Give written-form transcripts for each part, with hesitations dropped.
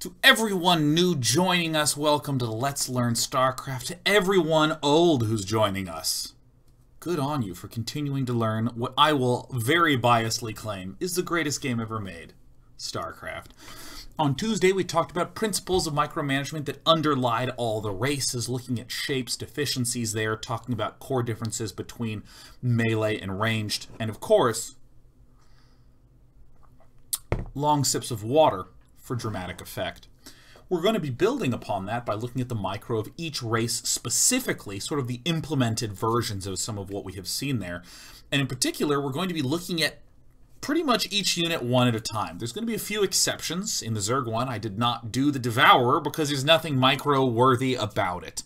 To everyone new joining us, welcome to Let's Learn StarCraft. To everyone old who's joining us, good on you for continuing to learn what I will very biasedly claim is the greatest game ever made, StarCraft. On Tuesday, we talked about principles of micromanagement that underlied all the races, looking at shapes, deficiencies there, talking about core differences between melee and ranged, and of course, long sips of water for dramatic effect. We're going to be building upon that by looking at the micro of each race specifically, sort of the implemented versions of some of what we have seen there. And in particular, we're going to be looking at pretty much each unit one at a time. There's going to be a few exceptions. In the Zerg one, I did not do the Devourer because there's nothing micro-worthy about it.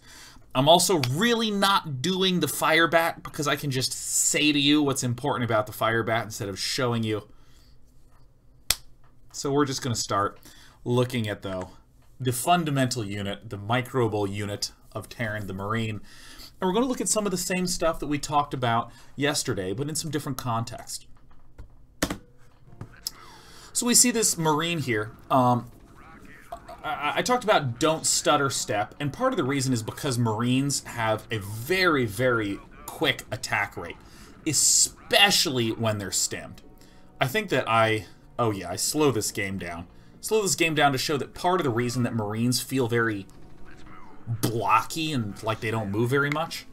I'm also really not doing the Firebat because I can just say to you what's important about the Firebat instead of showing you. So we're just going to start looking at, though, the fundamental unit, the microbial unit of Terran, the Marine. And we're going to look at some of the same stuff that we talked about yesterday, but in some different context. So we see this Marine here. I talked about don't stutter step, and part of the reason is because Marines have a very, very quick attack rate, especially when they're stimmed. I think that I slow this game down. Slow this game down to show that part of the reason that Marines feel very blocky and like they don't move very much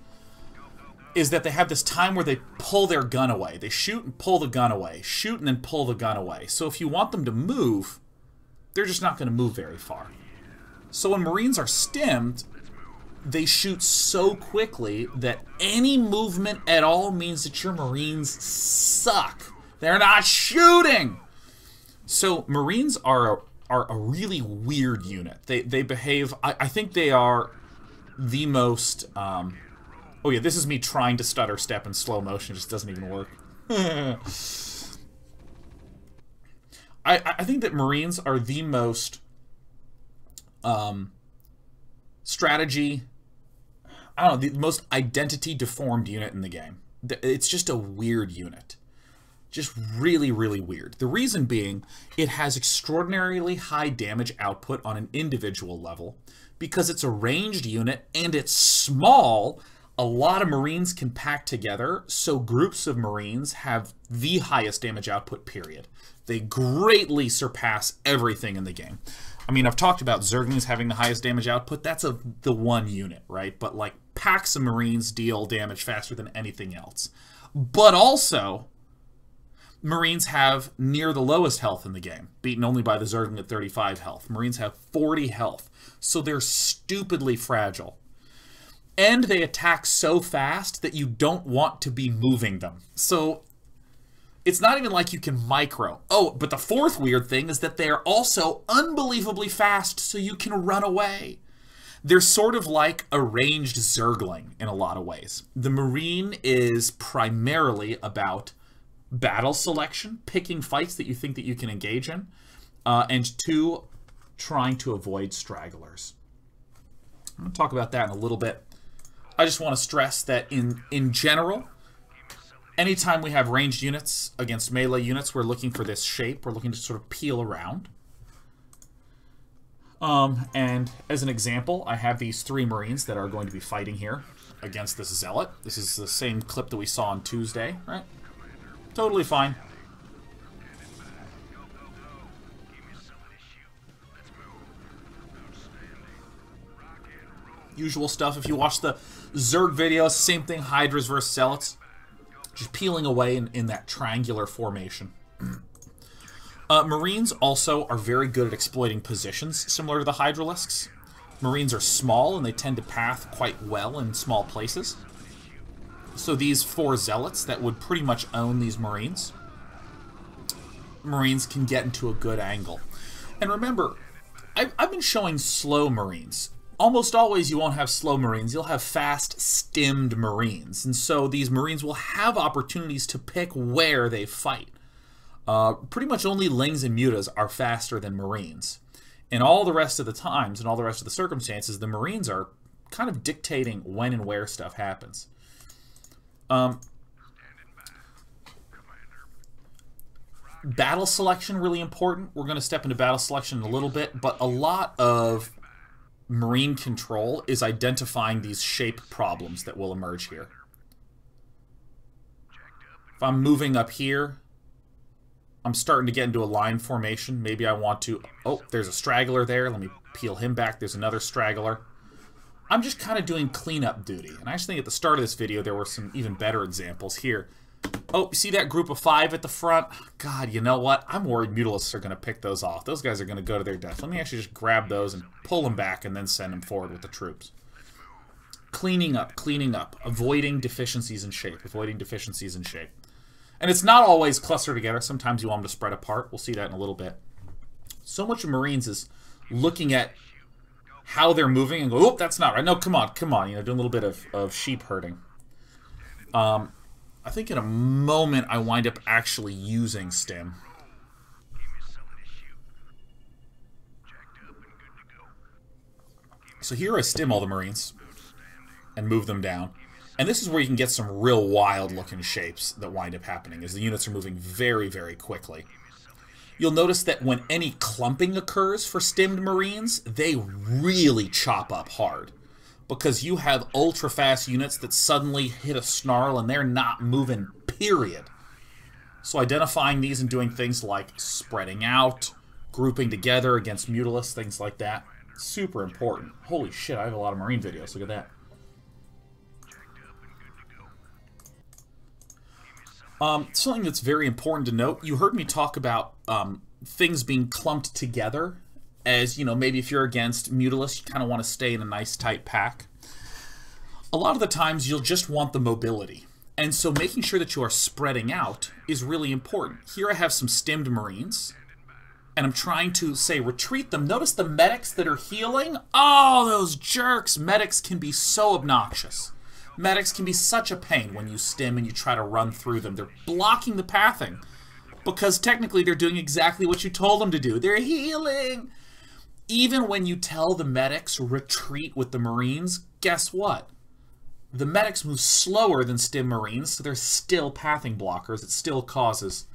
is that they have this time where they pull their gun away. They shoot and pull the gun away. Shoot and then pull the gun away. So if you want them to move, they're just not going to move very far. So when Marines are stimmed, they shoot so quickly that any movement at all means that your Marines suck. They're not shooting! So Marines are a really weird unit. They behave... I think they are the most... oh yeah, this is me trying to stutter step in slow motion. It just doesn't even work. I think that Marines are the most strategy... I don't know, the most identity-deformed unit in the game. It's just a weird unit. Just really, really weird. The reason being, it has extraordinarily high damage output on an individual level. Because it's a ranged unit and it's small, a lot of Marines can pack together, so groups of Marines have the highest damage output, period. They greatly surpass everything in the game. I mean, I've talked about Zerglings having the highest damage output. That's the one unit, right? But, like, packs of Marines deal damage faster than anything else. But also... Marines have near the lowest health in the game, beaten only by the Zergling at 35 health. Marines have 40 health, so they're stupidly fragile. And they attack so fast that you don't want to be moving them. So it's not even like you can micro. Oh, but the fourth weird thing is that they are also unbelievably fast, so you can run away. They're sort of like a ranged Zergling in a lot of ways. The Marine is primarily about... battle selection, picking fights that you think that you can engage in, and two, trying to avoid stragglers. I'm going to talk about that in a little bit. I just want to stress that in general, anytime we have ranged units against melee units, we're looking for this shape. We're looking to sort of peel around. And as an example, I have these three Marines that are going to be fighting here against this Zealot. This is the same clip that we saw on Tuesday, right? Totally fine. Usual stuff. If you watch the Zerg videos, same thing, Hydras versus Zealots. Just peeling away in that triangular formation. Marines also are very good at exploiting positions, similar to the Hydralisks. Marines are small, and they tend to path quite well in small places. So these four Zealots that would pretty much own these Marines. Marines can get into a good angle. And remember, I've been showing slow Marines. Almost always you won't have slow Marines. You'll have fast, stimmed Marines. And so these Marines will have opportunities to pick where they fight. Pretty much only Lings and Mutas are faster than Marines. And all the rest of the times, and all the rest of the circumstances, the Marines are kind of dictating when and where stuff happens. Battle selection, really important. We're going to step into battle selection in a little bit, but a lot of Marine control is identifying these shape problems that will emerge here. If I'm moving up here, I'm starting to get into a line formation. Maybe I want to... Oh, there's a straggler there. Let me peel him back. There's another straggler. I'm just kind of doing cleanup duty. And I just think at the start of this video, there were some even better examples here. Oh, you see that group of five at the front? God, you know what? I'm worried Mutalists are going to pick those off. Those guys are going to go to their death. Let me actually just grab those and pull them back and then send them forward with the troops. Cleaning up, avoiding deficiencies in shape, avoiding deficiencies in shape. And it's not always clustered together. Sometimes you want them to spread apart. We'll see that in a little bit. So much of Marines is looking at how they're moving and go, oh, that's not right. No, come on, come on. You know, doing a little bit of sheep herding. I think in a moment I wind up actually using Stim. So here I Stim all the Marines and move them down. And this is where you can get some real wild-looking shapes that wind up happening, as the units are moving very, very quickly. You'll notice that when any clumping occurs for Stimmed Marines, they really chop up hard, because you have ultra-fast units that suddenly hit a snarl and they're not moving, period. So identifying these and doing things like spreading out, grouping together against Mutalists, things like that, super important. Holy shit, I have a lot of Marine videos, look at that. Something that's very important to note, you heard me talk about things being clumped together as, you know, maybe if you're against Mutalists, you kind of want to stay in a nice tight pack. A lot of the times you'll just want the mobility. And so making sure that you are spreading out is really important. Here I have some Stimmed Marines, and I'm trying to, say, retreat them. Notice the medics that are healing? Oh, those jerks! Medics can be so obnoxious. Medics can be such a pain when you Stim and you try to run through them. They're blocking the pathing because technically they're doing exactly what you told them to do. They're healing. Even when you tell the medics retreat with the Marines, guess what? The medics move slower than Stim Marines, so they're still pathing blockers. It still causes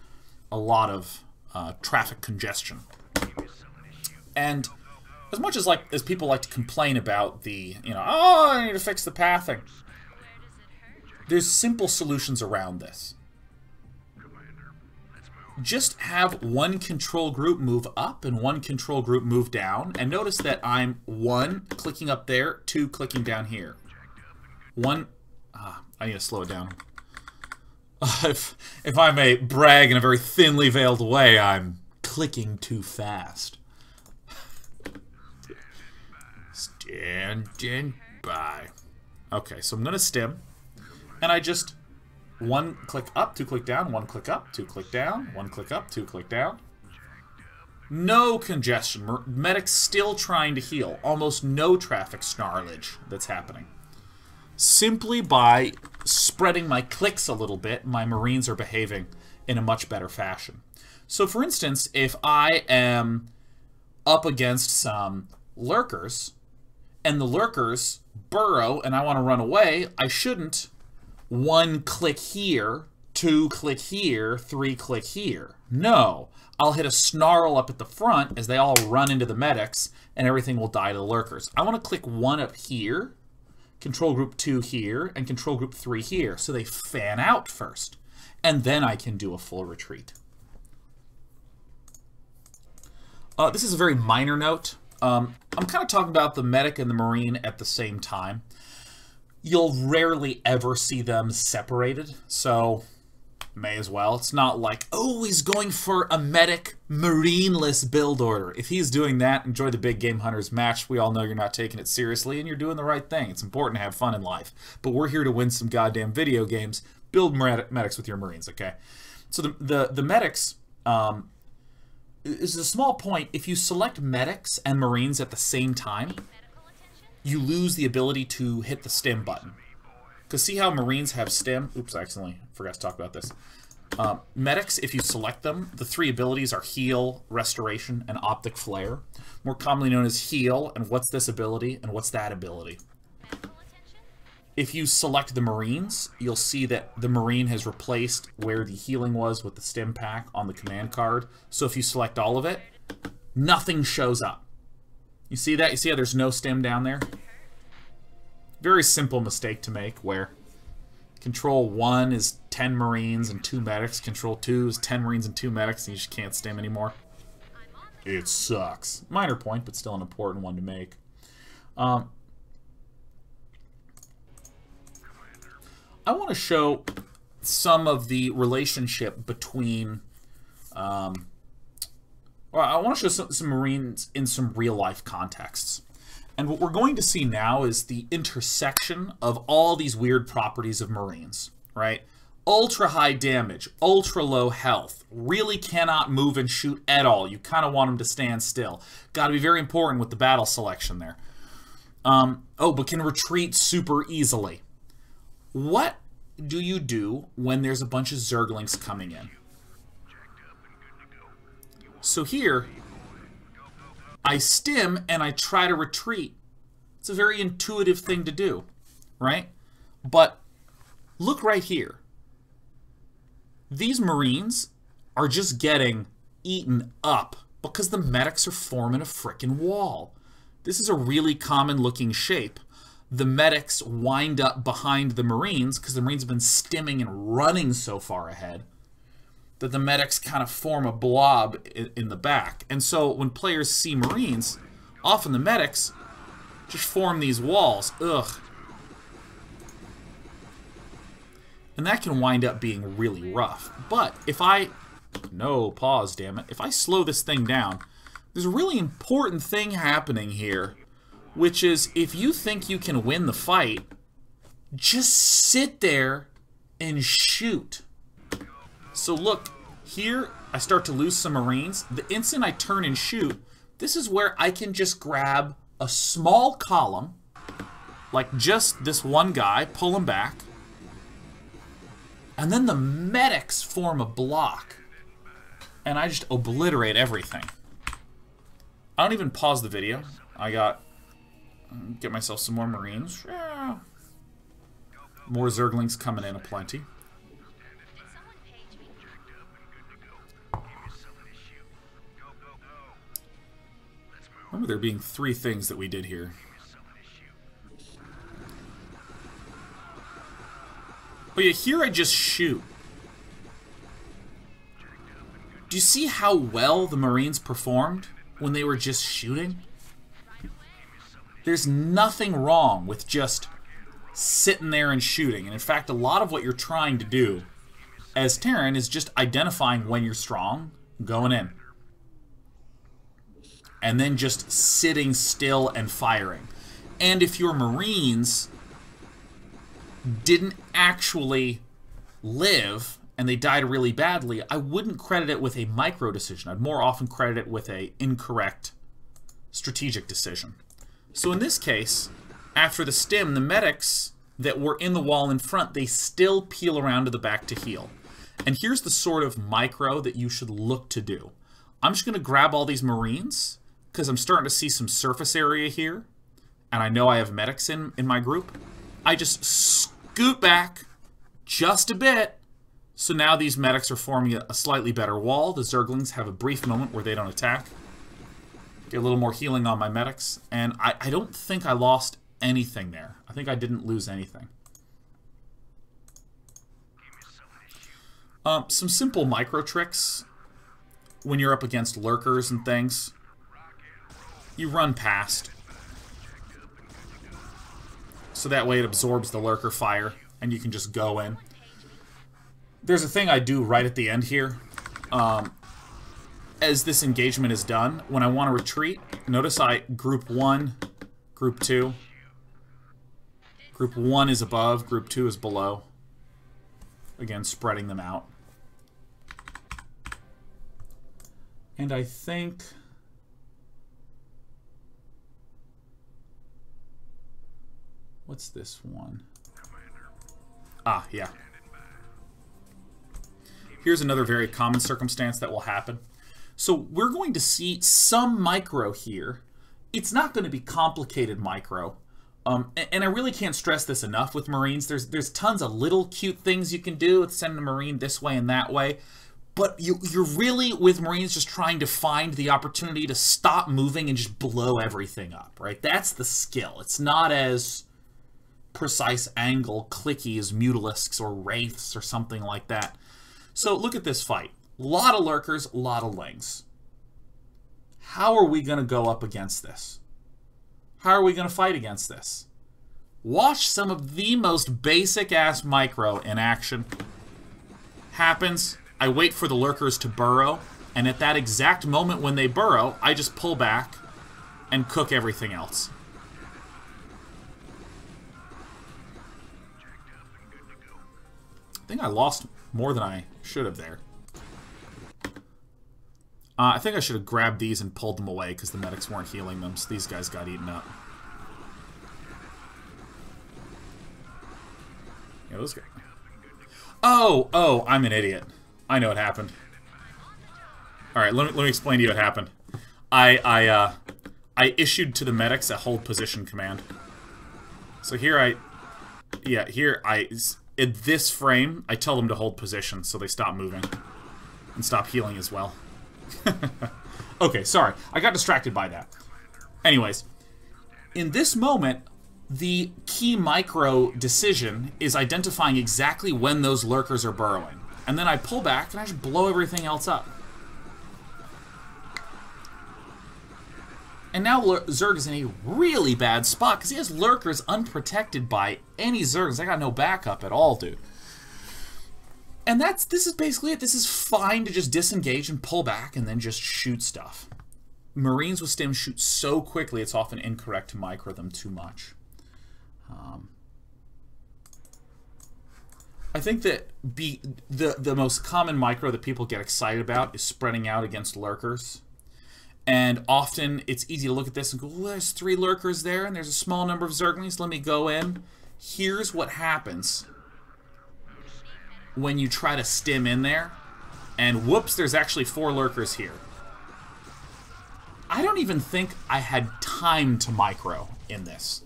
a lot of traffic congestion. And as much as people like to complain about the, you know, oh, I need to fix the pathing. There's simple solutions around this. Just have one control group move up and one control group move down. And notice that I'm one clicking up there, two clicking down here. One, I need to slow it down. If I may brag in a very thinly veiled way, I'm clicking too fast. Standing by. Okay, so I'm gonna Stim. And I just one click up, two click down, one click up, two click down, one click up, two click down. No congestion. Medics still trying to heal. Almost no traffic snarlage that's happening. Simply by spreading my clicks a little bit, my Marines are behaving in a much better fashion. So for instance, if I am up against some Lurkers, and the Lurkers burrow and I want to run away, I shouldn't. One click here, two click here, three click here. No, I'll hit a snarl up at the front as they all run into the medics and everything will die to the Lurkers. I want to click one up here, control group two here, and control group three here. So they fan out first, and then I can do a full retreat. This is a very minor note. I'm kind of talking about the medic and the Marine at the same time. You'll rarely ever see them separated, so may as well. It's not like, oh, he's going for a medic Marine-less build order. If he's doing that, enjoy the Big Game Hunters match. We all know you're not taking it seriously, and you're doing the right thing. It's important to have fun in life, but we're here to win some goddamn video games. Build medics with your Marines, okay? So the medics is a small point. If you select medics and Marines at the same time, you lose the ability to hit the Stim button. Because see how Marines have Stim? Oops, I accidentally forgot to talk about this. Medics, if you select them, the three abilities are Heal, Restoration, and Optic Flare. More commonly known as Heal, and what's this ability, and what's that ability. If you select the Marines, you'll see that the Marine has replaced where the healing was with the Stim pack on the command card. So if you select all of it, nothing shows up. You see that? You see how there's no Stim down there? Very simple mistake to make where Control 1 is 10 Marines and 2 Medics. Control 2 is 10 Marines and 2 Medics, and you just can't Stim anymore. It sucks. Minor point, but still an important one to make. I want to show some of the relationship between, I want to show some Marines in some real-life contexts. And what we're going to see now is the intersection of all these weird properties of Marines, right? Ultra-high damage, ultra-low health, really cannot move and shoot at all. You kind of want them to stand still. Got to be very important with the battle selection there. Oh, but can retreat super easily. What do you do when there's a bunch of Zerglings coming in? So here, I Stim and I try to retreat. It's a very intuitive thing to do, right? But look right here. These Marines are just getting eaten up because the Medics are forming a frickin' wall. This is a really common looking shape. The Medics wind up behind the Marines because the Marines have been Stimming and running so far ahead that the Medics kind of form a blob in the back. And so when players see Marines, often the Medics just form these walls. Ugh. And that can wind up being really rough. But if I... No, pause, damn it. If I slow this thing down, there's a really important thing happening here, which is if you think you can win the fight, just sit there and shoot. So look, here I start to lose some Marines. The instant I turn and shoot, this is where I can just grab a small column, like just this one guy, pull him back, and then the Medics form a block, and I just obliterate everything. I don't even pause the video. I got... Get myself some more Marines. Yeah. More Zerglings coming in aplenty. Remember there being three things that we did here. But yeah, here I just shoot. Do you see how well the Marines performed when they were just shooting? There's nothing wrong with just sitting there and shooting. And in fact, a lot of what you're trying to do as Terran is just identifying when you're strong, going in. And then just sitting still and firing. And if your Marines didn't actually live and they died really badly, I wouldn't credit it with a micro decision. I'd more often credit it with an incorrect strategic decision. So in this case, after the Stim, the Medics that were in the wall in front, they still peel around to the back to heal. And here's the sort of micro that you should look to do. I'm just going to grab all these Marines, because I'm starting to see some surface area here, and I know I have Medics in my group. I just scoot back just a bit, so now these Medics are forming a slightly better wall. The Zerglings have a brief moment where they don't attack. Get a little more healing on my Medics, and I don't think I lost anything there. I think I didn't lose anything. Some simple micro tricks when you're up against Lurkers and things. You run past. So that way it absorbs the Lurker fire, and you can just go in. There's a thing I do right at the end here. As this engagement is done, when I want to retreat, notice I group 1, group 2. Group 1 is above, group 2 is below. Again, spreading them out. And I think... What's this one? Ah, yeah. Here's another very common circumstance that will happen. So we're going to see some micro here. It's not going to be complicated micro, And I really can't stress this enough with Marines. There's tons of little cute things you can do with sending a Marine this way and that way. But you're really, with Marines, just trying to find the opportunity to stop moving and just blow everything up, right? That's the skill. It's not as precise angle clicky as Mutalisks or Wraiths or something like that. So look at this fight. A lot of Lurkers, a lot of Lings. How are we going to go up against this? How are we going to fight against this? Watch some of the most basic-ass micro in action. Happens. I wait for the Lurkers to burrow, and at that exact moment when they burrow, I just pull back and cook everything else. I think I lost more than I should have there. I think I should have grabbed these and pulled them away because the medics weren't healing them, so these guys got eaten up. Yeah, those guys. Oh, I'm an idiot. I know what happened. Alright, let me explain to you what happened. I issued to the medics a hold position command. So here in this frame, I tell them to hold position so they stop moving. And stop healing as well. Okay, sorry. I got distracted by that. Anyways, in this moment, the key micro decision is identifying exactly when those Lurkers are burrowing. And then I pull back and I just blow everything else up. And now Zerg is in a really bad spot because he has Lurkers unprotected by any Zergs. I got no backup at all, dude. And this is basically it. This is fine to just disengage and pull back and then just shoot stuff. Marines with Stim shoot so quickly it's often incorrect to micro them too much. I think that the most common micro that people get excited about is spreading out against Lurkers. And often it's easy to look at this and go, well, there's 3 Lurkers there and there's a small number of Zerglings. Let me go in. Here's what happens when you try to stim in there. And whoops, there's actually 4 Lurkers here. I don't even think I had time to micro in this.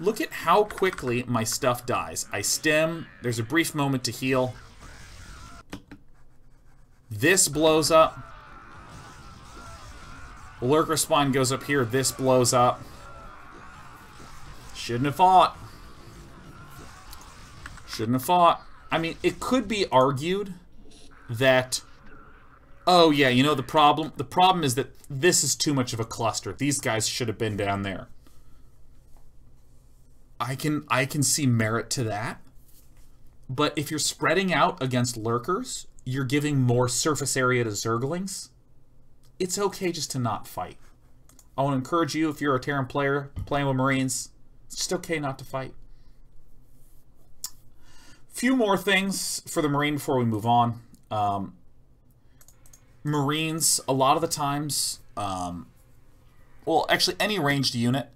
Look at how quickly my stuff dies. I stim, there's a brief moment to heal. This blows up. Lurker spawn goes up here, this blows up. Shouldn't have fought. Shouldn't have fought. I mean, it could be argued that, oh yeah, you know the problem is that this is too much of a cluster. These guys should have been down there. I can see merit to that, but if you're spreading out against Lurkers, you're giving more surface area to Zerglings. It's okay just to not fight. I want to encourage you, if you're a Terran player playing with Marines, it's just okay not to fight. Few more things for the Marine before we move on. Marines, a lot of the times, well, actually any ranged unit,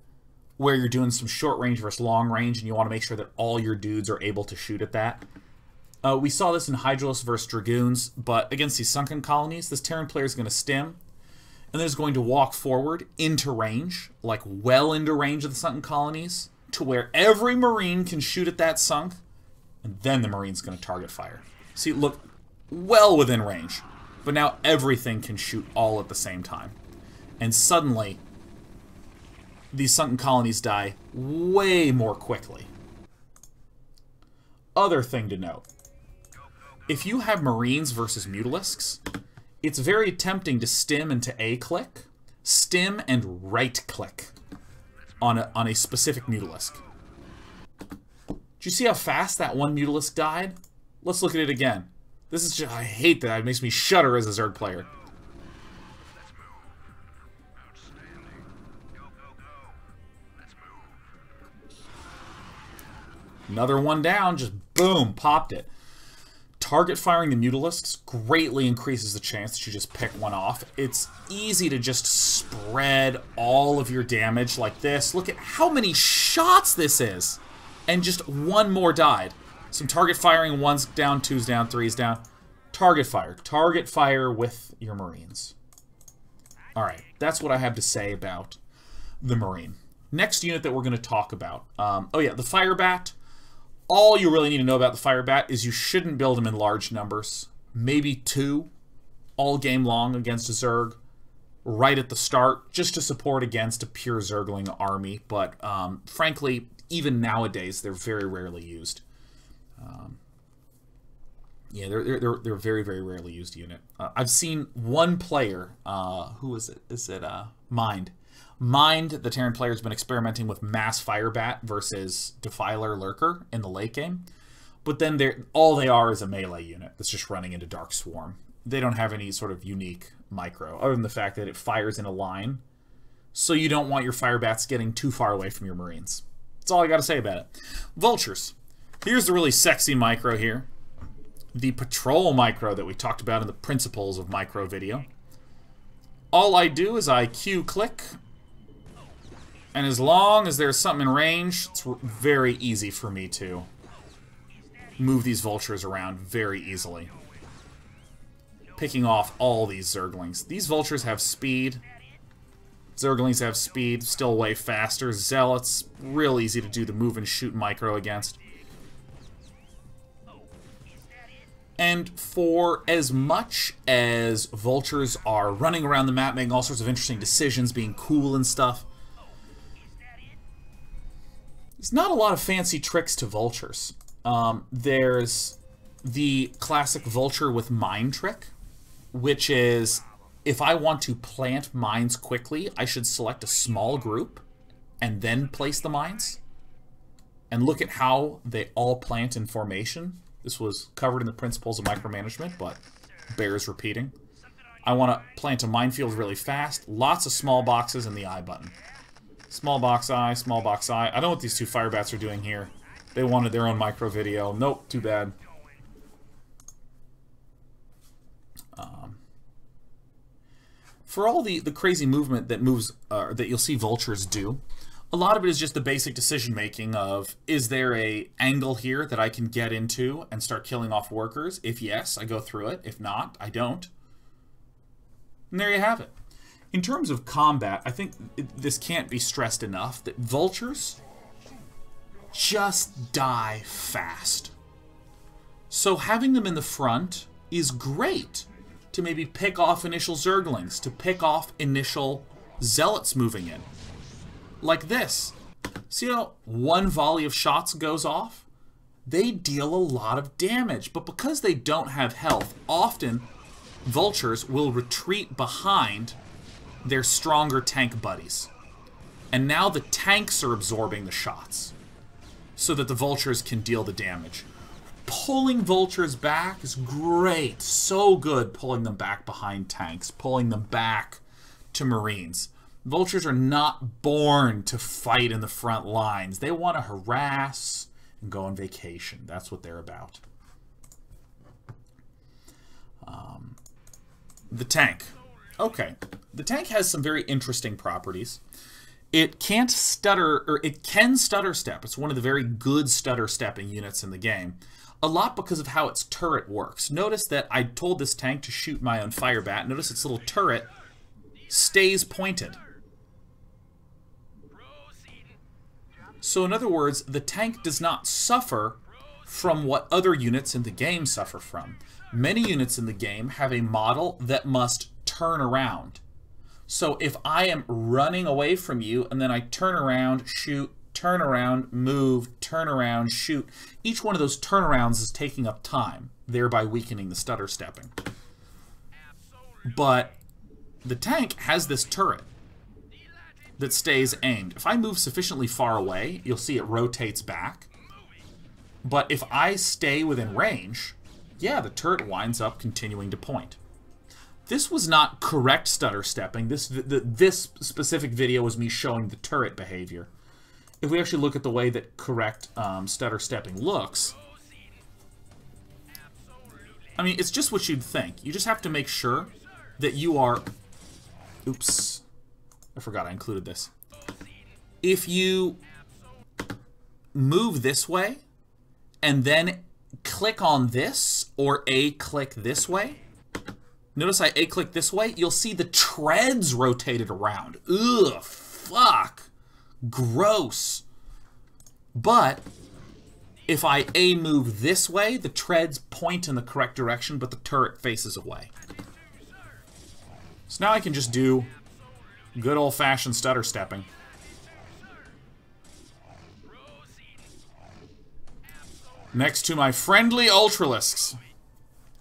where you're doing some short range versus long range and you want to make sure that all your dudes are able to shoot at that. We saw this in Hydralisk versus Dragoons, but against these Sunken Colonies, this Terran player is going to stim, and then is going to walk forward into range, like well into range of the Sunken Colonies, to where every Marine can shoot at that sunk, and then the Marine's going to target fire. See, look, well within range, but now everything can shoot all at the same time. And suddenly, these Sunken Colonies die way more quickly. Other thing to note, if you have Marines versus Mutalisks, it's very tempting to stim and to A-click, stim and right-click on a specific Mutalisk. Do you see how fast that one Mutalisk died? Let's look at it again. This is just, I hate that, it makes me shudder as a Zerg player. Another one down, just boom, popped it. Target firing the Mutalisks greatly increases the chance that you just pick one off. It's easy to just spread all of your damage like this. Look at how many shots this is. And just one more died. Some target firing, 1's down, 2's down, 3's down. Target fire. Target fire with your Marines. Alright, that's what I have to say about the Marine. next unit that we're going to talk about. Oh yeah, the Firebat. All you really need to know about the Firebat is you shouldn't build them in large numbers. Maybe two all game long against a Zerg right at the start, just to support against a pure Zergling army. But frankly, even nowadays, they're very rarely used. Yeah, they're very, very rarely used unit. I've seen one player, who is it? Is it Mind? Mind, the Terran player, has been experimenting with mass Firebat versus Defiler Lurker in the late game. But then all they are is a melee unit that's just running into Dark Swarm. They don't have any sort of unique micro, other than the fact that it fires in a line. So you don't want your Firebats getting too far away from your Marines. That's all I got to say about it. Vultures. Here's the really sexy micro here. The patrol micro that we talked about in the principles of micro video. All I do is I Q click. And as long as there's something in range, it's very easy for me to move these vultures around very easily. Picking off all these Zerglings. These vultures have speed. Zerglings have speed, still way faster. Zealots, real easy to do the move and shoot micro against. And for as much as vultures are running around the map, making all sorts of interesting decisions, being cool and stuff, there's not a lot of fancy tricks to vultures. There's the classic vulture with mine trick, which is if I want to plant mines quickly, I should select a small group and then place the mines. And look at how they all plant in formation. This was covered in the principles of micromanagement, but bears repeating. I want to plant a minefield really fast. Lots of small boxes and the I button. Small box I, small box I. I don't know what these two Firebats are doing here. They wanted their own micro video. Nope, too bad. For all the crazy movement that that you'll see vultures do, a lot of it is just the basic decision making of, is there a angle here that I can get into and start killing off workers? If yes, I go through it. If not, I don't. And there you have it. In terms of combat, I think this can't be stressed enough that vultures just die fast. So having them in the front is great to maybe pick off initial Zerglings, to pick off initial Zealots moving in. Like this. See how one volley of shots goes off? They deal a lot of damage, but because they don't have health, often vultures will retreat behind their stronger tank buddies. And now the tanks are absorbing the shots so that the vultures can deal the damage. Pulling vultures back is great. So good pulling them back behind tanks, pulling them back to Marines. Vultures are not born to fight in the front lines. They want to harass and go on vacation. That's what they're about. The tank. Okay. The tank has some very interesting properties. It can't stutter, or it can stutter step. It's one of the very good stutter stepping units in the game. A lot because of how its turret works. Notice that I told this tank to shoot my own Firebat. Notice its little turret stays pointed. So in other words, the tank does not suffer from what other units in the game suffer from. Many units in the game have a model that must turn around. So if I am running away from you and then I turn around, shoot, turn around, move, turn around, shoot, each one of those turnarounds is taking up time, thereby weakening the stutter stepping. But the tank has this turret that stays aimed. If I move sufficiently far away, you'll see it rotates back. But if I stay within range, yeah, the turret winds up continuing to point. This was not correct stutter stepping. This specific video was me showing the turret behavior. If we actually look at the way that correct stutter stepping looks, I mean, it's just what you'd think. You just have to make sure that you are... Oops. I forgot I included this. If you move this way and then click on this or A-click this way, notice I A-click this way, you'll see the treads rotated around. Ugh, fuck. Gross. But if I move this way, the treads point in the correct direction, but the turret faces away. So now I can just do good old-fashioned stutter stepping. Next to my friendly Ultralisks.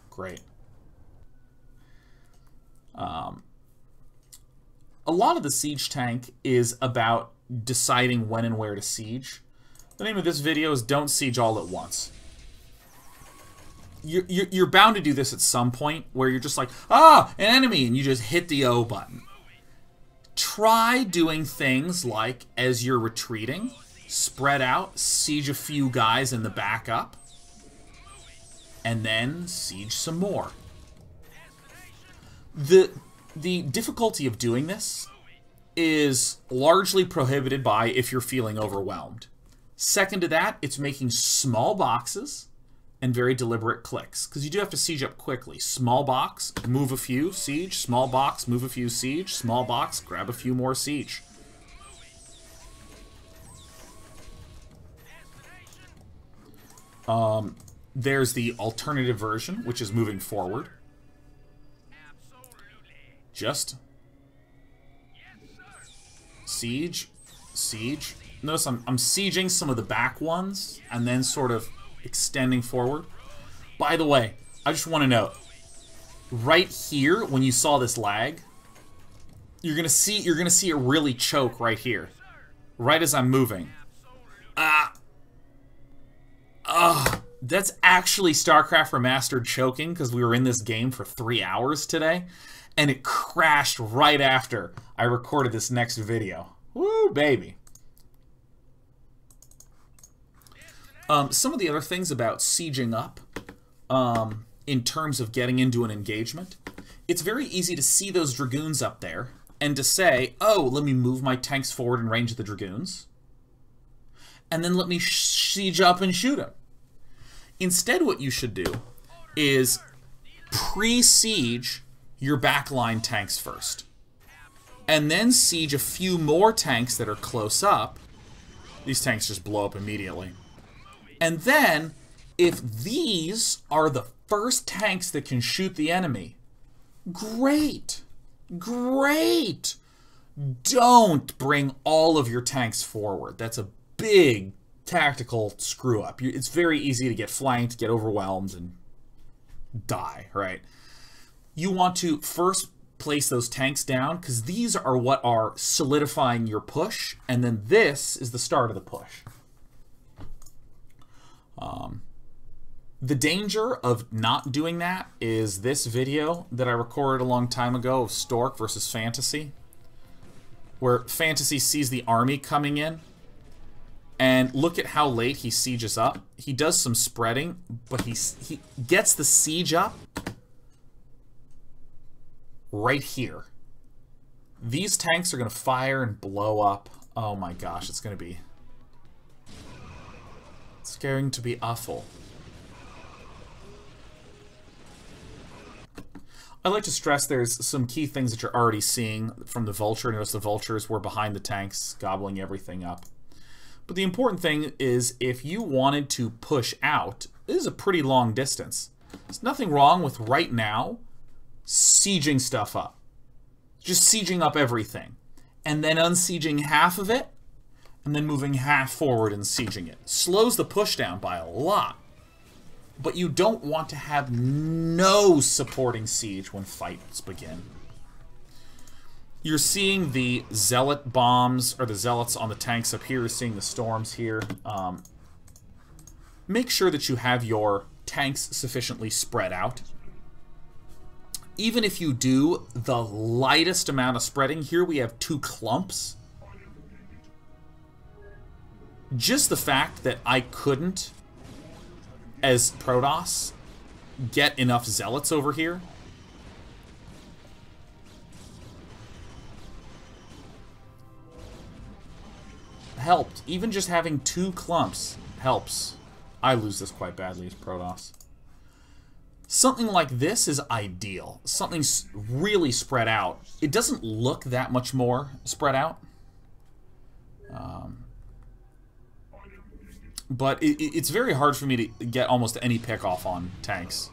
Great. A lot of the Siege Tank is about deciding when and where to siege. The name of this video is Don't Siege All at Once. You're bound to do this at some point, where you're just like, ah, an enemy, and you just hit the O button. Try doing things like, as you're retreating, spread out, siege a few guys in the back up, and then siege some more. The difficulty of doing this is largely prohibited by if you're feeling overwhelmed. Second to that, it's making small boxes and very deliberate clicks, because you do have to siege up quickly. Small box, move a few, siege. Small box, move a few, siege. Small box, grab a few more, siege. There's the alternative version, which is moving forward. Just siege, siege. Notice I'm sieging some of the back ones and then sort of extending forward. By the way, I just want to note, right here when you saw this lag, you're gonna see it really choke right here, right as I'm moving. That's actually StarCraft Remastered choking, because we were in this game for 3 hours today, and it crashed right after I recorded this next video. Woo, baby. Some of the other things about sieging up, in terms of getting into an engagement, it's very easy to see those Dragoons up there and to say, oh, let me move my tanks forward in range of the Dragoons, and then let me siege up and shoot them. Instead, what you should do is pre-siege your backline tanks first, and then siege a few more tanks that are close up. These tanks just blow up immediately. And then, if these are the first tanks that can shoot the enemy, great! Great! Don't bring all of your tanks forward. That's a big tactical screw-up. It's very easy to get flanked, get overwhelmed, and die, right? You want to first place those tanks down, because these are what are solidifying your push, and then this is the start of the push. The danger of not doing that is this video that I recorded a long time ago of Stork versus Fantasy, where Fantasy sees the army coming in, and look at how late he sieges up. He does some spreading, but he gets the siege up right here. These tanks are going to fire and blow up. Oh my gosh, it's going to be... It's going to be awful. I'd like to stress there's some key things that you're already seeing from the Vulture. Notice the Vultures were behind the tanks, gobbling everything up. But the important thing is, if you wanted to push out, this is a pretty long distance. There's nothing wrong with right now sieging stuff up. Just sieging up everything. And then unsieging half of it, and then moving half forward and sieging it. Slows the push down by a lot. But you don't want to have no supporting siege when fights begin. You're seeing the Zealot bombs, or the Zealots on the tanks up here. You're seeing the Storms here. Make sure that you have your tanks sufficiently spread out. Even if you do the lightest amount of spreading, here we have two clumps. Just the fact that I couldn't, as Protoss, get enough Zealots over here. Helped. Even just having two clumps helps. I lose this quite badly as Protoss. Something like this is ideal. Something really spread out. It doesn't look that much more spread out. But it's very hard for me to get almost any pick off on tanks.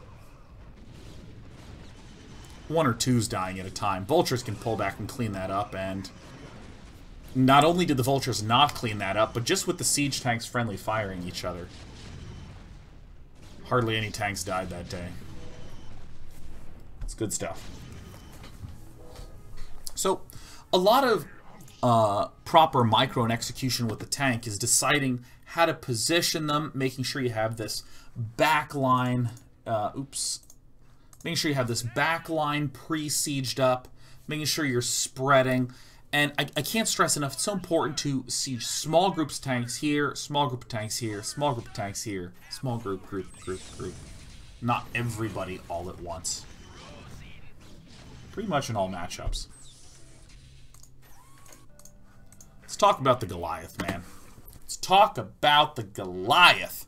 One or two's dying at a time. Vultures can pull back and clean that up, and not only did the Vultures not clean that up, but just with the Siege Tanks friendly firing each other. Hardly any tanks died that day. It's good stuff. So, a lot of proper micro and execution with the tank is deciding how to position them, making sure you have this back line, making sure you have this back line pre-sieged up, making sure you're spreading. And I can't stress enough, it's so important to siege small groups of tanks here, small group of tanks here, small group of tanks here, small group, group. Not everybody all at once. Pretty much in all matchups. Let's talk about the Goliath, man. Let's talk about the Goliath.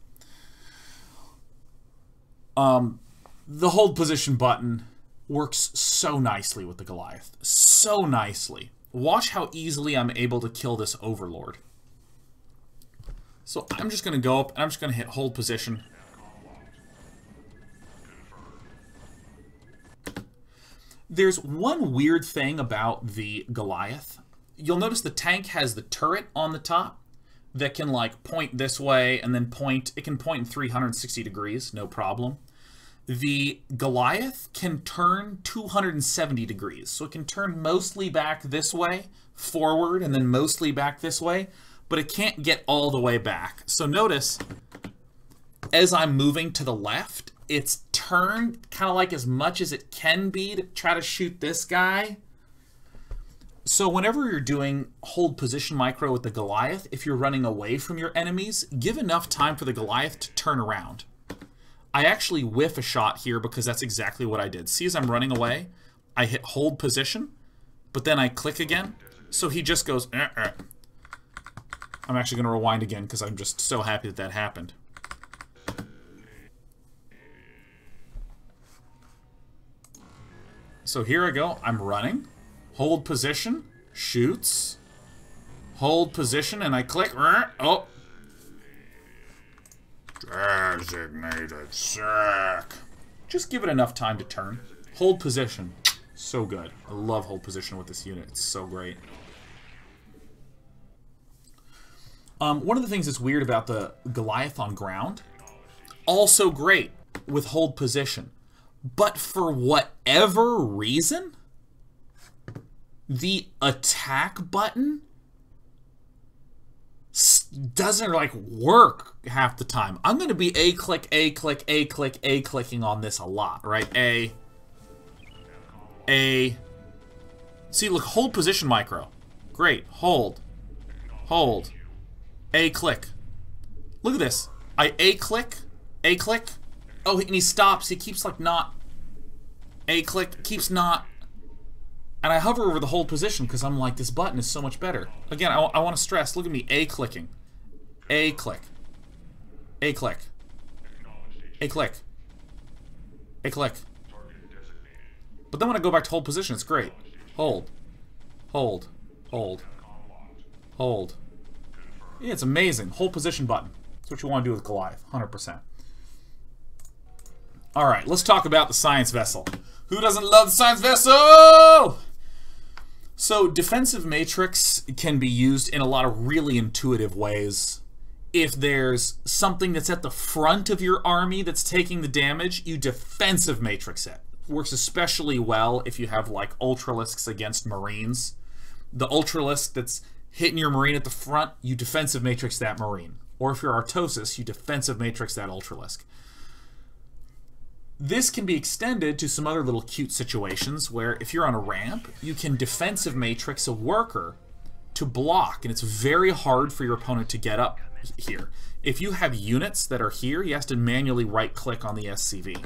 The hold position button works so nicely with the Goliath. So nicely. Watch how easily I'm able to kill this Overlord. So I'm just going to go up, and I'm just going to hit hold position. There's one weird thing about the Goliath. You'll notice the tank has the turret on the top that can, like, point this way and then point... It can point in 360 degrees, no problem. The Goliath can turn 270 degrees. So it can turn mostly back this way, forward, and then mostly back this way, but it can't get all the way back. So notice, as I'm moving to the left, it's turned kind of like as much as it can be to try to shoot this guy. So whenever you're doing hold position micro with the Goliath, if you're running away from your enemies, give enough time for the Goliath to turn around. I actually whiff a shot here because that's exactly what I did. See, as I'm running away, I hit hold position, but then I click again, so he just goes... I'm actually going to rewind again because I'm just so happy that that happened. So here I go. I'm running. Hold position. Shoots. Hold position, and I click... Oh! Designated sick. Just give it enough time to turn. Hold position. So good. I love hold position with this unit. It's so great. One of the things that's weird about the Goliath on ground, also great with hold position. But for whatever reason, the attack button doesn't, like, work half the time. I'm going to be A-clicking on this a lot, right? A. See, look, hold position micro. Great. Hold. Hold. A-click. Look at this. I A-click. A-click. Oh, and he stops. He keeps, like, not... A-click. Keeps not... And I hover over the hold position because I'm like, this button is so much better. Again, I want to stress, look at me, A-clicking. A-click. A-click. A-click. A-click. But then when I go back to hold position, it's great. Hold. Hold. Hold. Hold. Yeah, it's amazing. Hold position button. That's what you want to do with Goliath, 100%. Alright, let's talk about the Science Vessel. Who doesn't love the Science Vessel? So, Defensive Matrix can be used in a lot of really intuitive ways. If there's something that's at the front of your army that's taking the damage, you Defensive Matrix it. Works especially well if you have, like, Ultralisks against Marines. The Ultralisk that's hitting your Marine at the front, you Defensive Matrix that Marine. Or if you're Artosis, you Defensive Matrix that Ultralisk. This can be extended to some other little cute situations where if you're on a ramp, you can Defensive Matrix a worker to block, and it's very hard for your opponent to get up here. If you have units that are here, you have to manually right-click on the SCV.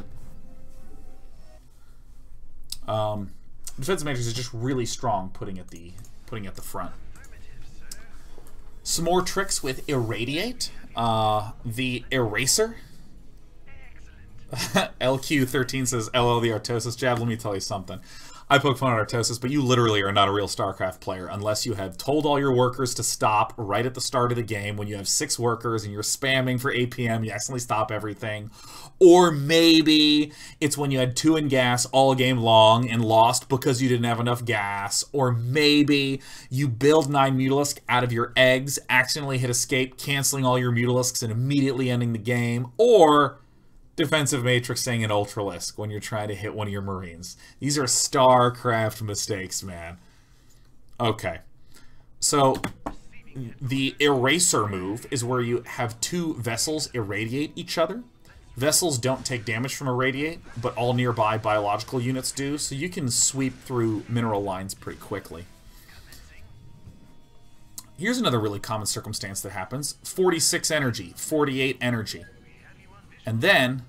Defensive Matrix is just really strong putting at the front. Some more tricks with Irradiate, the Eraser. LQ13 says, LL the Artosis jab, let me tell you something. I poke fun at Artosis, but you literally are not a real StarCraft player unless you have told all your workers to stop right at the start of the game when you have 6 workers and you're spamming for APM, you accidentally stop everything. Or maybe it's when you had 2 in gas all game long and lost because you didn't have enough gas. Or maybe you build 9 Mutalisk out of your eggs, accidentally hit escape, canceling all your Mutalisks and immediately ending the game. Or Defensive Matrix saying an Ultralisk when you're trying to hit one of your Marines. These are StarCraft mistakes, man. Okay. So the Eraser move is where you have 2 vessels irradiate each other. Vessels don't take damage from irradiate, but all nearby biological units do, so you can sweep through mineral lines pretty quickly. Here's another really common circumstance that happens. 46 energy, 48 energy. And then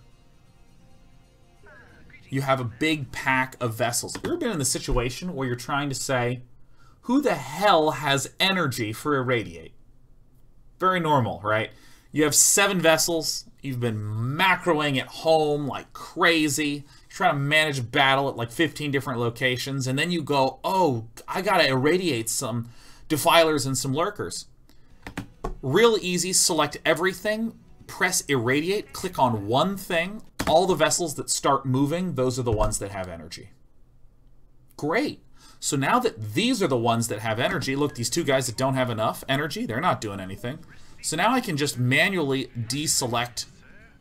you have a big pack of vessels. Have you ever been in the situation where you're trying to say, who the hell has energy for irradiate? Very normal, right? You have 7 vessels. You've been macroing at home like crazy. You're trying to manage battle at like 15 different locations. And then you go, oh, I got to irradiate some defilers and some lurkers. Real easy. Select everything. Press irradiate, click on one thing, all the vessels that start moving, those are the ones that have energy. Great. So now that these are the ones that have energy, look, these 2 guys that don't have enough energy, they're not doing anything. So now I can just manually deselect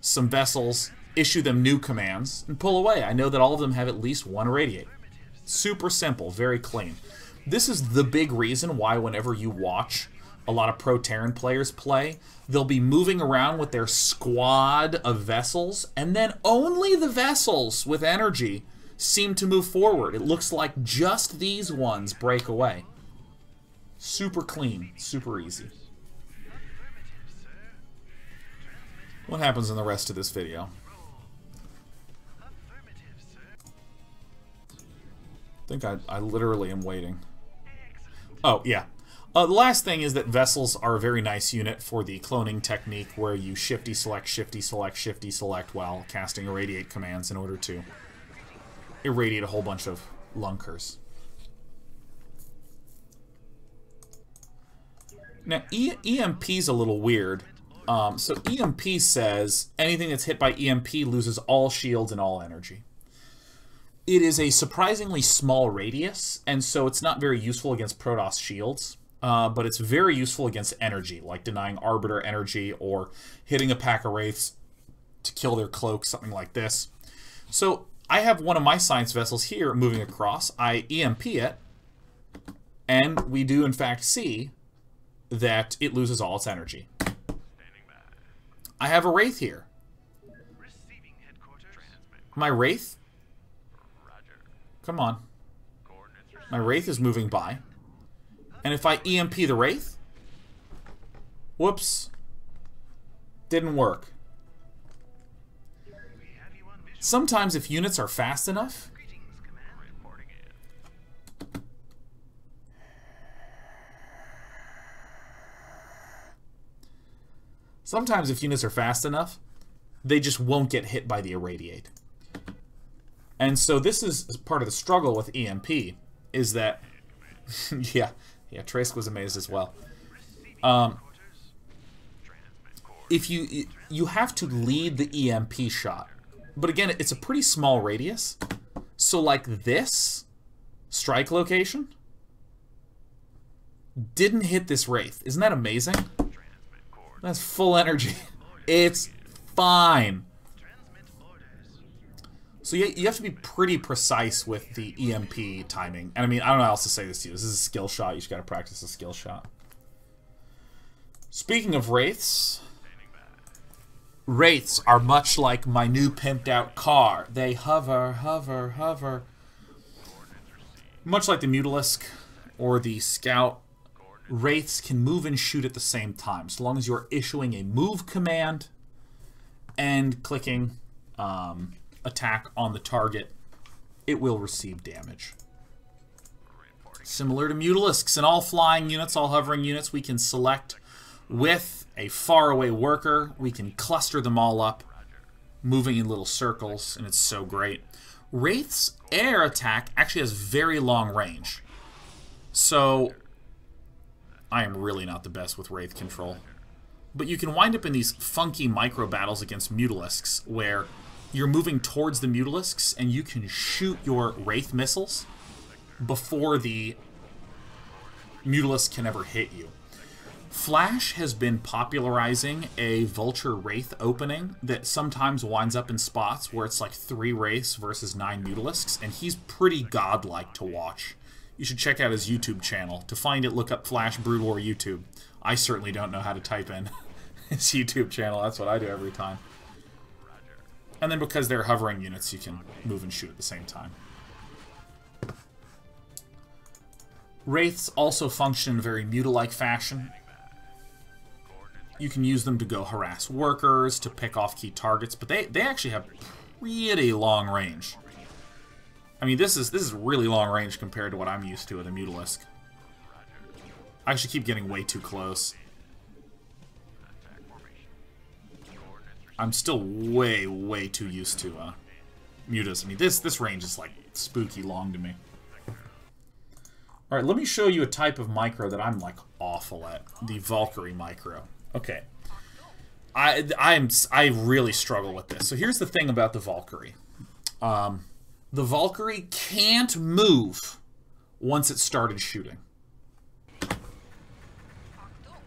some vessels, issue them new commands, and pull away. I know that all of them have at least 1 irradiate. Super simple, very clean. This is the big reason why whenever you watch a lot of pro Terran players play, they'll be moving around with their squad of vessels, and then only the vessels with energy seem to move forward. It looks like just these ones break away. Super clean, super easy. What happens in the rest of this video? I think I literally am waiting. Oh, yeah. The last thing is that vessels are a very nice unit for the cloning technique where you shifty select while casting irradiate commands in order to irradiate a whole bunch of lunkers. Now, EMP's a little weird. So EMP says anything that's hit by EMP loses all shields and all energy. It is a surprisingly small radius, and so it's not very useful against Protoss shields. But it's very useful against energy, like denying Arbiter energy or hitting a pack of Wraiths to kill their cloak, something like this. So I have one of my Science Vessels here moving across. I EMP it, and we do in fact see that it loses all its energy. I have a Wraith here. My Wraith? Come on. My Wraith is moving by. And if I EMP the Wraith, whoops, didn't work. Sometimes if units are fast enough, they just won't get hit by the irradiate. And so this is part of the struggle with EMP, is that, yeah, Trask was amazed as well. If you have to lead the EMP shot, but again, it's a pretty small radius. So like this strike location didn't hit this Wraith. Isn't that amazing? That's full energy. It's fine. So you have to be pretty precise with the EMP timing. And I mean, I don't know how else to say this to you. This is a skill shot. You just got to practice a skill shot. Speaking of Wraiths, Wraiths are much like my new pimped out car. They hover. Much like the Mutalisk or the Scout, Wraiths can move and shoot at the same time, so long as you're issuing a move command and clicking attack on the target, it will receive damage. Similar to Mutalisks and all flying units, all hovering units, we can select with a faraway worker. We can cluster them all up, moving in little circles, and it's so great. Wraith's air attack actually has very long range. So I am really not the best with Wraith control. But you can wind up in these funky micro battles against Mutalisks where you're moving towards the Mutalisks and you can shoot your Wraith missiles before the Mutalisk can ever hit you. Flash has been popularizing a Vulture Wraith opening that sometimes winds up in spots where it's like 3 Wraiths versus 9 Mutalisks, and he's pretty godlike to watch. You should check out his YouTube channel. To find it, look up Flash Brood War YouTube. I certainly don't know how to type in his YouTube channel. That's what I do every time. And then because they're hovering units, you can move and shoot at the same time. Wraiths also function in a very Muta-like fashion. You can use them to go harass workers, to pick off key targets, but they actually have pretty long range. I mean, this is really long range compared to what I'm used to at a Mutalisk. I actually keep getting way too close. I'm still way too used to Mutas. I mean, this range is like spooky long to me. All right, let me show you a type of micro that I'm like awful at, the Valkyrie micro. Okay, I really struggle with this. So here's the thing about the Valkyrie. The Valkyrie can't move once it started shooting.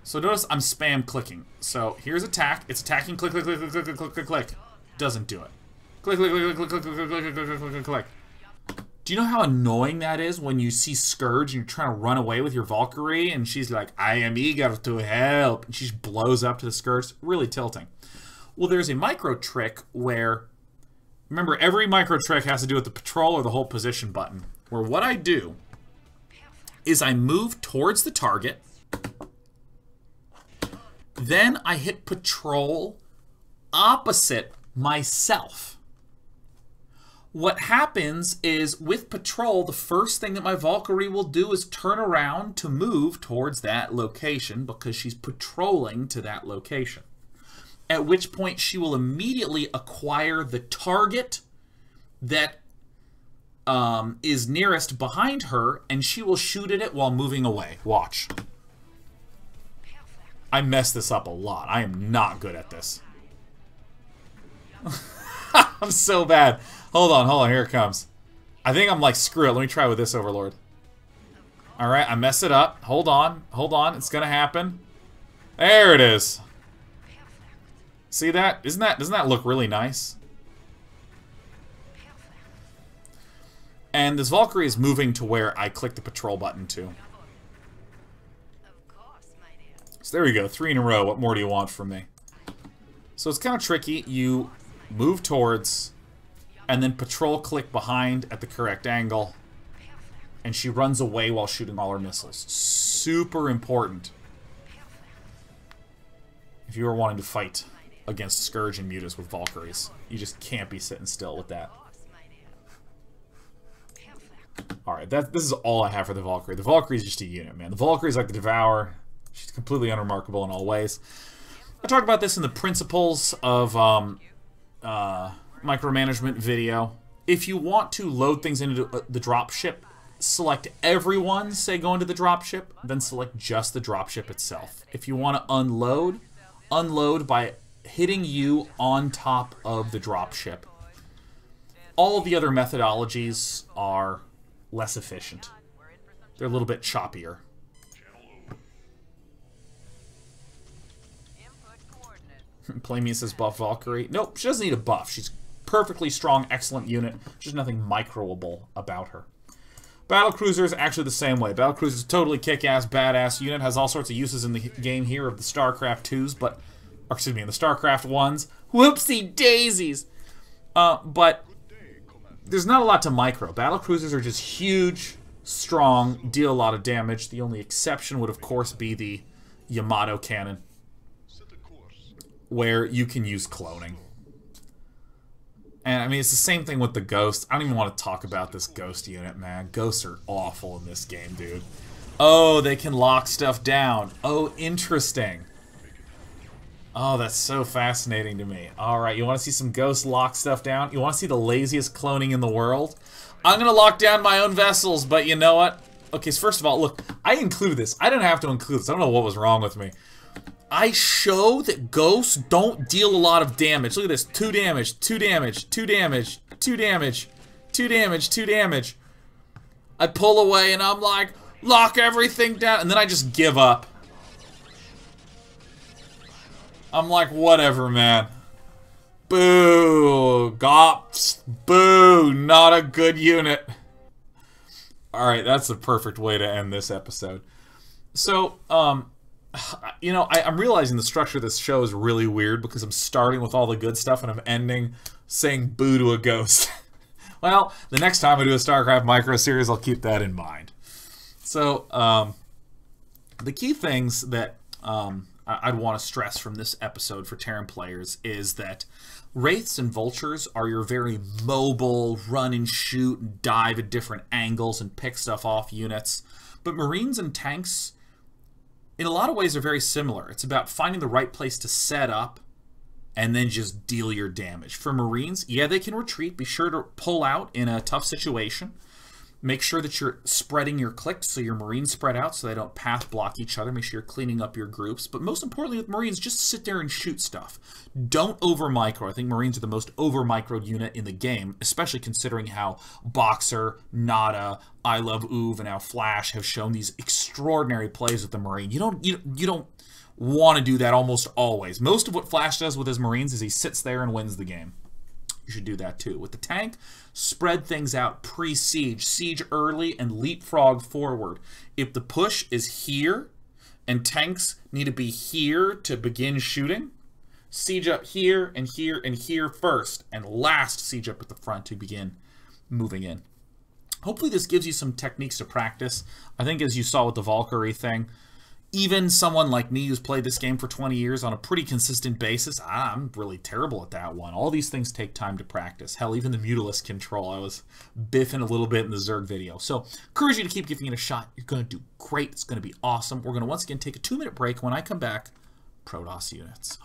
So notice I'm spam clicking. So here's attack. It's attacking. Click click click click click click click click. Doesn't do it. Click click click click click click click click click click click click. Do you know how annoying that is when you see Scourge and you're trying to run away with your Valkyrie and she's like, I am eager to help, and she just blows up to the Scourge? Really tilting. Well, there's a micro trick where, remember, every micro trick has to do with the patrol or the hold position button, where what I do is I move towards the target, then I hit patrol opposite myself. What happens is, with patrol, the first thing that my Valkyrie will do is turn around to move towards that location because she's patrolling to that location. At which point she will immediately acquire the target that is nearest behind her, and she will shoot at it while moving away. Watch. I mess this up a lot. I am not good at this. I'm so bad. Hold on, here it comes. I think I'm like, screw it, let me try with this Overlord. Alright, I mess it up. Hold on, it's gonna happen. There it is. See that? Doesn't that look really nice? And this Valkyrie is moving to where I click the patrol button to. So there we go, 3 in a row, what more do you want from me? So it's kind of tricky, you move towards, and then patrol click behind at the correct angle. And she runs away while shooting all her missiles. Super important. If you are wanting to fight against Scourge and Mutas with Valkyries, you just can't be sitting still with that. Alright, this is all I have for the Valkyrie. The Valkyrie is just a unit, man. The Valkyrie is like the Devourer. She's completely unremarkable in all ways. I talked about this in the principles of micromanagement video. If you want to load things into the dropship, select everyone, say go into the dropship, then select just the dropship itself. If you want to unload, unload by hitting U on top of the dropship. All the other methodologies are less efficient. They're a little bit choppier. Playmean says buff Valkyrie. Nope, she doesn't need a buff. She's perfectly strong, excellent unit. There's nothing microable about her. Battlecruiser is actually the same way. Battlecruiser is a totally kick-ass, badass unit. Has all sorts of uses in the game here of the StarCraft 2s, but... Or excuse me, in the StarCraft 1s. Whoopsie daisies! But there's not a lot to micro. Battlecruisers are just huge, strong, deal a lot of damage. The only exception would, of course, be the Yamato cannon, where you can use cloning. And I mean, it's the same thing with the Ghost. I don't even want to talk about this Ghost unit, man. Ghosts are awful in this game, dude. Oh, they can lock stuff down. Oh, interesting. Oh, that's so fascinating to me. Alright, you want to see some Ghost lock stuff down? You want to see the laziest cloning in the world? I'm going to lock down my own vessels, but you know what? Okay, so first of all, look, I include this. I didn't have to include this. I don't know what was wrong with me. I show that Ghosts don't deal a lot of damage. Look at this. 2 damage, 2 damage, 2 damage, 2 damage, 2 damage, 2 damage. I pull away and I'm like, lock everything down, and then I just give up. I'm like, whatever, man. Boo. Gops. Boo. Not a good unit. Alright, that's the perfect way to end this episode. So, you know, I'm realizing the structure of this show is really weird because I'm starting with all the good stuff and I'm ending saying boo to a ghost. Well, the next time I do a StarCraft micro series, I'll keep that in mind. So, the key things that I'd want to stress from this episode for Terran players is that Wraiths and Vultures are your very mobile, run and shoot, and dive at different angles and pick stuff off units. But Marines and Tanks, in a lot of ways, are very similar. It's about finding the right place to set up and then just deal your damage. For Marines, yeah, they can retreat. Be sure to pull out in a tough situation. Make sure that you're spreading your clicks so your Marines spread out so they don't path block each other. Make sure you're cleaning up your groups. But most importantly with Marines, just sit there and shoot stuff. Don't over-micro. I think Marines are the most over-microed unit in the game, especially considering how Boxer, Nada, I Love Uv, and now Flash have shown these extraordinary plays with the Marine. You don't want to do that almost always. Most of what Flash does with his Marines is he sits there and wins the game. You should do that too. With the tank, spread things out pre-siege. Siege early and leapfrog forward. If the push is here and tanks need to be here to begin shooting, siege up here and here and here first. And last, siege up at the front to begin moving in. Hopefully this gives you some techniques to practice. I think as you saw with the Valkyrie thing, even someone like me who's played this game for 20 years on a pretty consistent basis, I'm really terrible at that one. All these things take time to practice. Hell, even the Mutalisk control, I was biffing a little bit in the Zerg video. So, encourage you to keep giving it a shot. You're going to do great. It's going to be awesome. We're going to once again take a 2-minute break. When I come back, Protoss units.